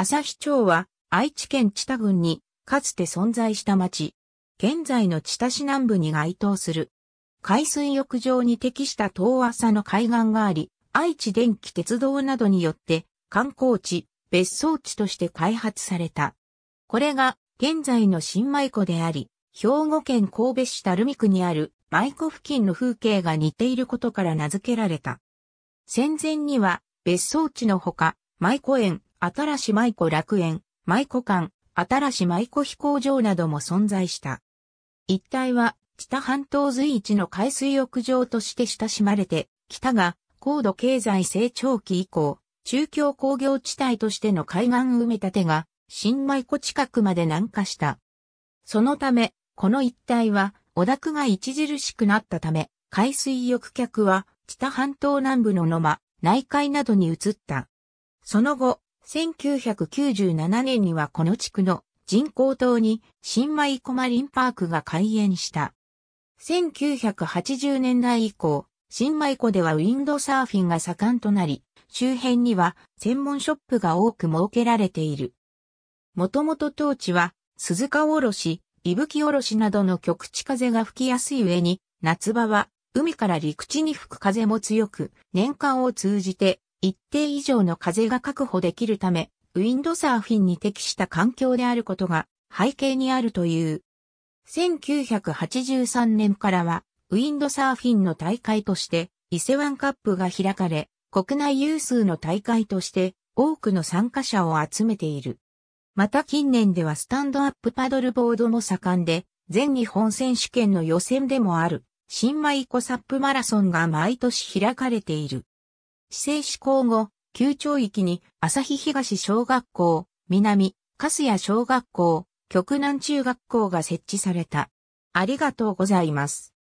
朝日町は愛知県知多郡にかつて存在した町。現在の知多市南部に該当する。海水浴場に適した遠浅の海岸があり、愛知電気鉄道などによって観光地、別荘地として開発された。これが現在の新舞子であり、兵庫県神戸市垂水区にある舞子付近の風景が似ていることから名付けられた。戦前には別荘地のほか、舞子園、新し舞子楽園、舞子館、新し舞子飛行場なども存在した。一帯は、知多半島随一の海水浴場として親しまれて、知多が高度経済成長期以降、中京工業地帯としての海岸埋め立てが、新舞子近くまで南下した。そのため、この一帯は、汚濁が著しくなったため、海水浴客は、知多半島南部の野間、内海などに移った。その後、1997年にはこの地区の人工島に新舞子マリンパークが開園した。1980年代以降、新舞子ではウィンドサーフィンが盛んとなり、周辺には専門ショップが多く設けられている。もともと当地は鈴鹿おろし、伊吹おろしなどの局地風が吹きやすい上に、夏場は海から陸地に吹く風も強く、年間を通じて、一定以上の風が確保できるため、ウィンドサーフィンに適した環境であることが背景にあるという。1983年からは、ウィンドサーフィンの大会として、伊勢湾カップが開かれ、国内有数の大会として、多くの参加者を集めている。また近年ではスタンドアップパドルボードも盛んで、全日本選手権の予選でもある、新舞子サップマラソンが毎年開かれている。市制施行後、旧町域に朝日東小学校、南、粕谷小学校、極南中学校が設置された。ありがとうございます。